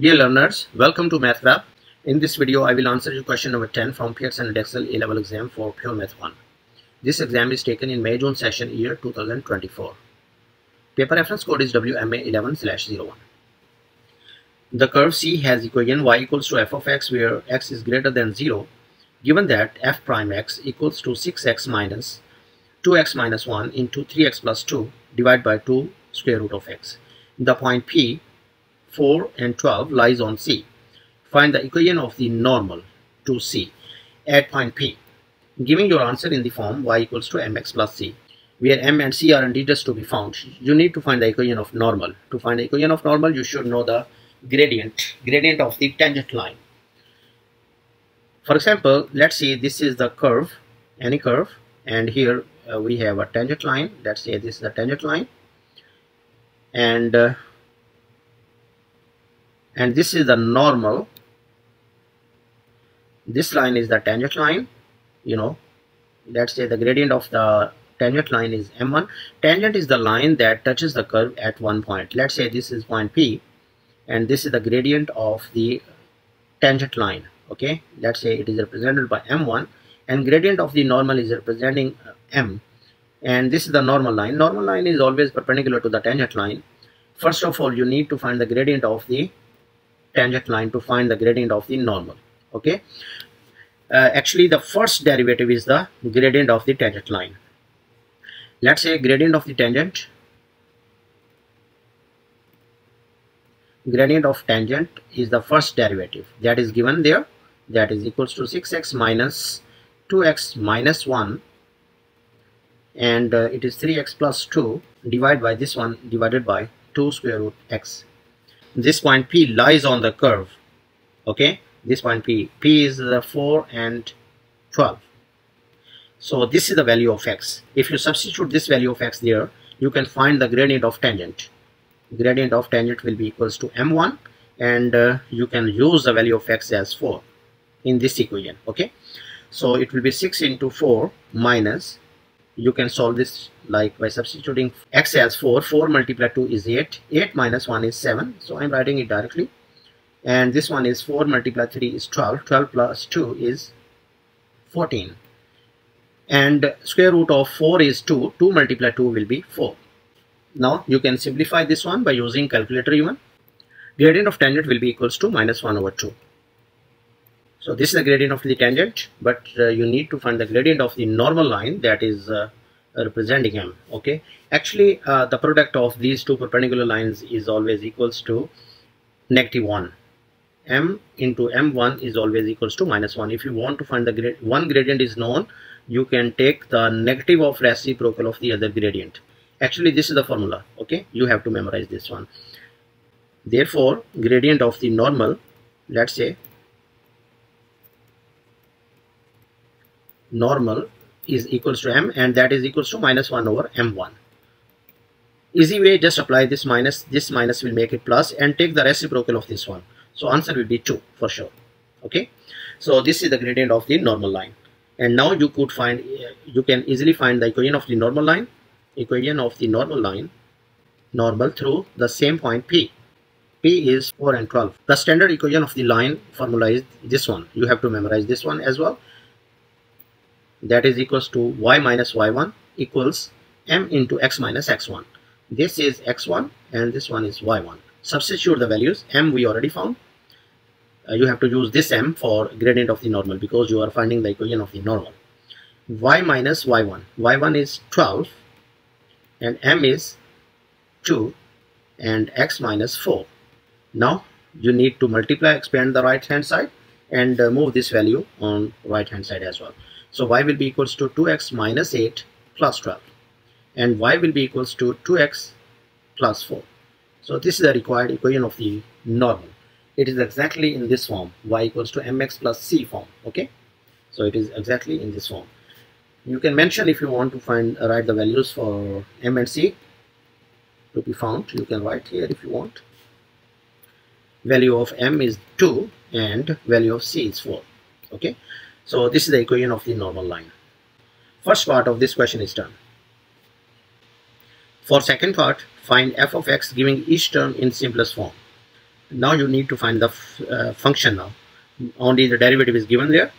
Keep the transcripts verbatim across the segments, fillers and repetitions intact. Dear learners, welcome to MathWeb. In this video, I will answer your question number ten from Pearson Edexcel A-Level exam for Pure Math one. This exam is taken in May-June session year two thousand twenty-four. Paper reference code is W M A eleven slash zero one. The curve C has equation y equals to f of x where x is greater than zero. Given that f prime x equals to six x minus two x minus one into three x plus two divided by two square root of x. The point P, four and twelve lies on C. Find the equation of the normal to C at point P. Giving your answer in the form y equals to mx plus C, where m and C are integers to be found, you need to find the equation of normal. To find the equation of normal, you should know the gradient, gradient of the tangent line. For example, let's say this is the curve, any curve, and here uh, we have a tangent line. Let's say this is the tangent line, and uh, And this is the normal. This line is the tangent line. You know, let's say the gradient of the tangent line is M one. Tangent is the line that touches the curve at one point. Let's say this is point P, and this is the gradient of the tangent line. Okay, let's say it is represented by M one, and gradient of the normal is representing M. And this is the normal line. Normal line is always perpendicular to the tangent line. First of all, you need to find the gradient of the tangent line to find the gradient of the normal. Okay, uh, actually the first derivative is the gradient of the tangent line. Let's say gradient of the tangent gradient of tangent is the first derivative that is given there, that is equals to six x minus two x minus one, and uh, it is three x plus two divided by this one divided by two square root x. This point P lies on the curve. Okay, this point P, P is the four and twelve. So this is the value of x. If you substitute this value of x there, you can find the gradient of tangent. Gradient of tangent will be equals to M one, and uh, you can use the value of x as four in this equation. Okay, so it will be six into four minus, you can solve this like by substituting x as four. four multiplied two is eight. eight minus one is seven. So I'm writing it directly. And this one is four multiplied three is twelve. twelve plus two is fourteen. And square root of four is two. two multiplied two will be four. Now you can simplify this one by using calculator even. Gradient of tangent will be equals to minus one over two. So this is the gradient of the tangent, but uh, you need to find the gradient of the normal line that is uh, representing M. Okay, actually uh, the product of these two perpendicular lines is always equals to negative one. M into M one is always equals to minus one. If you want to find the grad one gradient is known, you can take the negative of reciprocal of the other gradient. Actually this is the formula. Okay, you have to memorize this one. Therefore gradient of the normal, let's say normal is equals to M, and that is equals to minus one over M one. Easy way, just apply this minus, this minus will make it plus, and take the reciprocal of this one. So answer will be two for sure. Okay, so this is the gradient of the normal line, and now you could find, you can easily find the equation of the normal line, equation of the normal line, normal through the same point P. P is four and twelve. The standard equation of the line formula is this one. You have to memorize this one as well. That is equals to y minus y one equals m into x minus x one. This is x one and this one is y one. Substitute the values. M we already found. Uh, you have to use this m for gradient of the normal because you are finding the equation of the normal. Y minus y one. y one is twelve and m is two and x minus four. Now you need to multiply, expand the right hand side, and uh, move this value on right hand side as well. So y will be equals to two x minus eight plus twelve, and y will be equals to two x plus four. So this is the required equation of the normal. It is exactly in this form, y equals to mx plus c form. Okay, so it is exactly in this form. You can mention if you want to find uh, write the values for m and c to be found. You can write here if you want. Value of m is two and value of c is four. Okay, so this is the equation of the normal line. First part of this question is done. For second part, find f of x giving each term in simplest form. Now you need to find the uh, function. Now only the derivative is given there.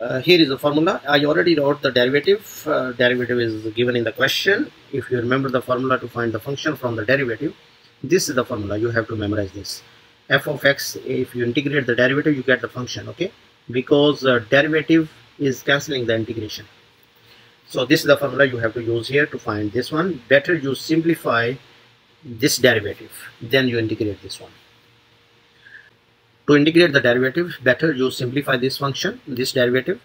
Uh, here is the formula. I already wrote the derivative. Uh, derivative is given in the question. If you remember the formula to find the function from the derivative, this is the formula. You have to memorize this. F of x, if you integrate the derivative, you get the function, okay, because uh, derivative is cancelling the integration. So this is the formula you have to use here to find this one. Better you simplify this derivative, then you integrate this one. To integrate the derivative, better you simplify this function, this derivative.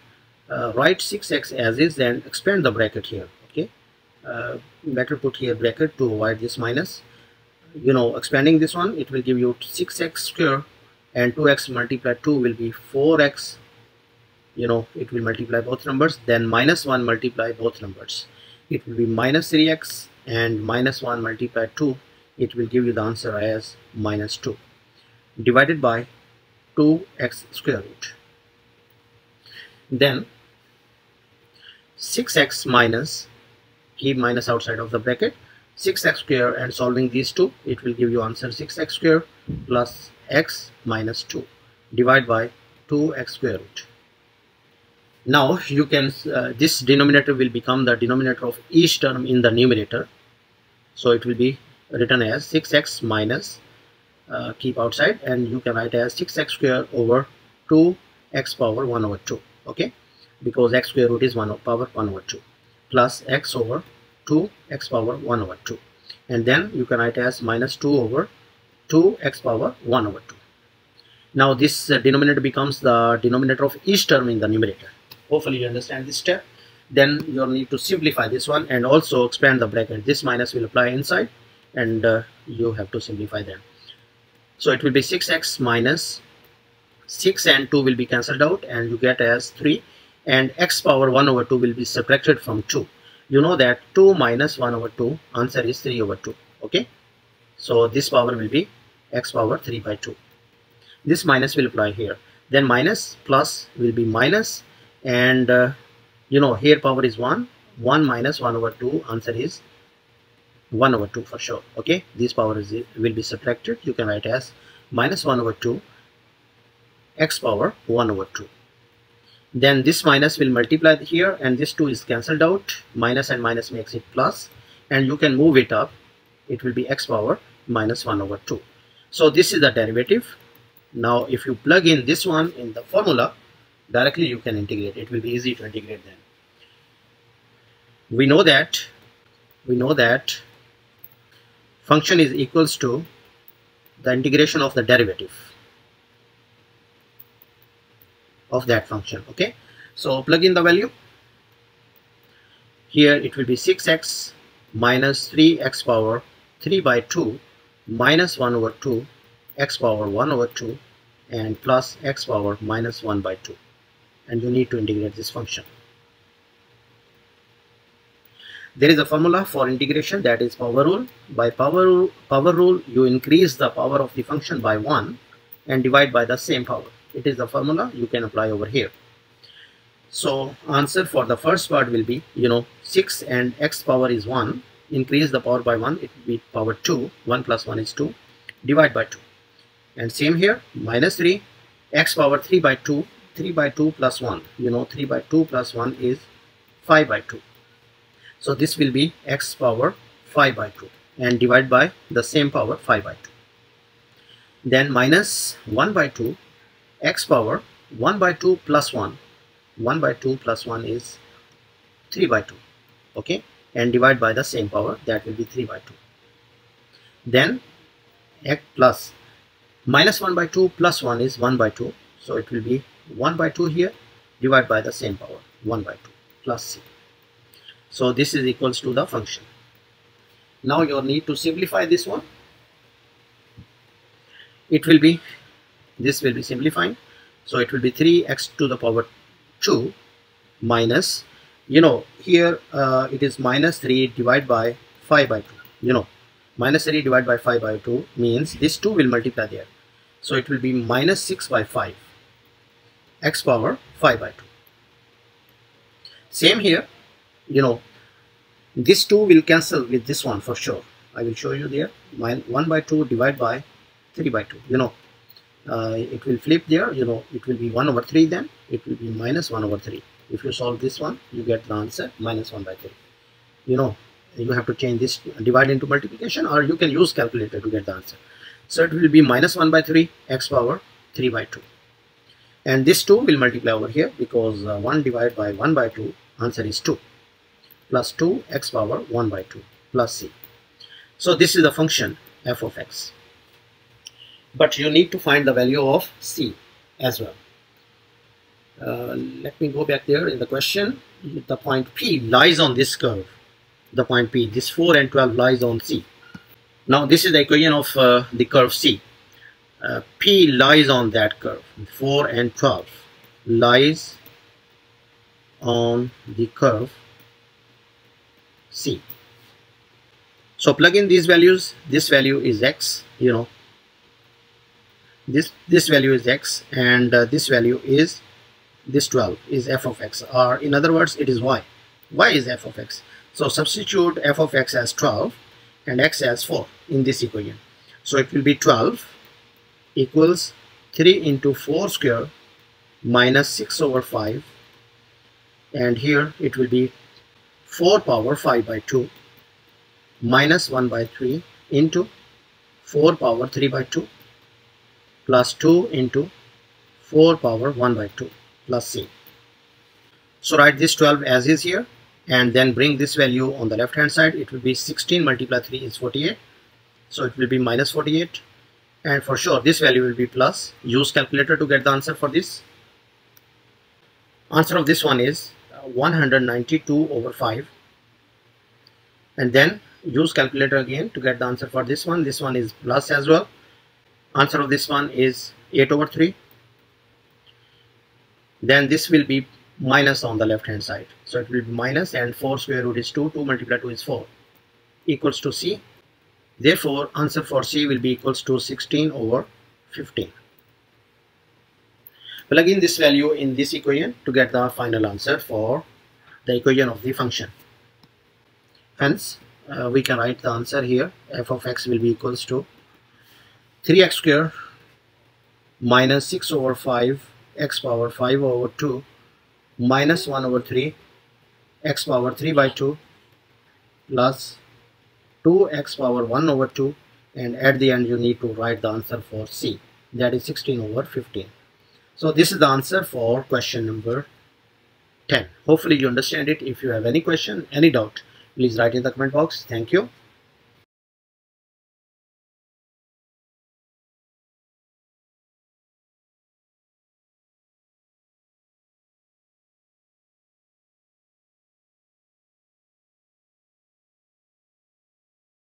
Uh, write six x as is and expand the bracket here, okay. Uh, better put here bracket to avoid this minus. You know, expanding this one, it will give you six x square, and two x multiplied two will be four x. You know, it will multiply both numbers, then minus one multiply both numbers. It will be minus three x, and minus one multiplied two, it will give you the answer as minus two divided by two x square root. Then six x minus, keep minus outside of the bracket, six x square, and solving these two, it will give you answer six x square plus x minus two divided by two x square root. Now you can, uh, this denominator will become the denominator of each term in the numerator. So it will be written as six x minus, uh, keep outside, and you can write as six x square over two x power one over two, okay, because x square root is one power one over two, plus x over two x power one over two, and then you can write as minus two over two x power one over two. Now this uh, denominator becomes the denominator of each term in the numerator. Hopefully you understand this step. Then you'll need to simplify this one and also expand the bracket. This minus will apply inside, and uh, you have to simplify them. So it will be six x minus, six and two will be cancelled out, and you get as three, and x power one over two will be subtracted from two. You know that two minus one over two, answer is three over two, okay. So this power will be x power three by two. This minus will apply here. Then minus plus will be minus, and uh, you know here power is one, one minus one over two, answer is one over two for sure, okay. This power is, will be subtracted. You can write as minus one over two x power one over two. Then this minus will multiply here, and this two is cancelled out. Minus and minus makes it plus, and you can move it up. It will be x power minus one over two. So this is the derivative. Now if you plug in this one in the formula, directly you can integrate. It will be easy to integrate them. We know that we know that function is equals to the integration of the derivative of that function, okay. So plug in the value here. It will be six x minus three x power three by two minus one over two x power one over two, and plus x power minus one by two, and you need to integrate this function. There is a formula for integration, that is power rule. By power rule, power rule you increase the power of the function by one and divide by the same power. It is the formula you can apply over here. So answer for the first part will be, you know, six and x power is one, increase the power by one, it will be power two, one plus one is two, divide by two. And same here, minus three, x power three by two, three by two plus one, you know, three by two plus one is five by two. So this will be x power five by two, and divide by the same power five by two. Then minus one by two, x power one by two plus one, one by two plus one is three by two, okay, and divide by the same power, that will be three by two. Then x plus minus one by two plus one is one by two, so it will be one by two here, divide by the same power, one by two plus c. So this is equals to the function. Now you need to simplify this one. It will be, this will be simplifying, so it will be three x to the power two minus, you know, here uh, it is minus three divided by five by two, you know, minus three divided by five by two means this two will multiply there. So it will be minus six by five, x power five by two. Same here, you know, this two will cancel with this one for sure. I will show you there, one by two divided by three by two, you know, uh, it will flip there, you know, it will be one over three, then it will be minus one over three. If you solve this one, you get the answer minus one by three. You know, you have to change this divide into multiplication, or you can use calculator to get the answer. So it will be minus one by three x power three by two. And this two will multiply over here, because uh, one divided by one by two, answer is two, plus two x power one by two plus c. So this is the function f of x. But you need to find the value of c as well. Uh, let me go back there in the question. The point P lies on this curve. The point P, this four and twelve lies on C. Now this is the equation of uh, the curve C. Uh, P lies on that curve. four and twelve lies on the curve C. So plug in these values. This value is x, you know, this this value is x, and uh, this value is, this twelve is f of x, or in other words it is y. Y is f of x. So substitute f of x as twelve and x as four in this equation. So it will be twelve equals three into four square minus six over five, and here it will be four power five by two minus one by three into four power three by two plus two into four power one by two plus c. So write this twelve as is here, and then bring this value on the left hand side. It will be sixteen multiply three is forty-eight, so it will be minus forty-eight, and for sure this value will be plus. Use calculator to get the answer for this. Answer of this one is one hundred ninety-two over five, and then use calculator again to get the answer for this one. This one is plus as well. Answer of this one is eight over three. Then this will be minus on the left hand side, so it will be minus, and four square root is two, two multiplied two is four, equals to c. Therefore answer for c will be equals to sixteen over fifteen. Plug in this value in this equation to get the final answer for the equation of the function. Hence uh, we can write the answer here. F of x will be equals to three x square minus six over five x power five over two minus one over three x power three by two plus two x power one over two, and at the end you need to write the answer for c, that is sixteen over fifteen. So this is the answer for question number ten. Hopefully you understand it. If you have any question, any doubt, please write in the comment box. Thank you.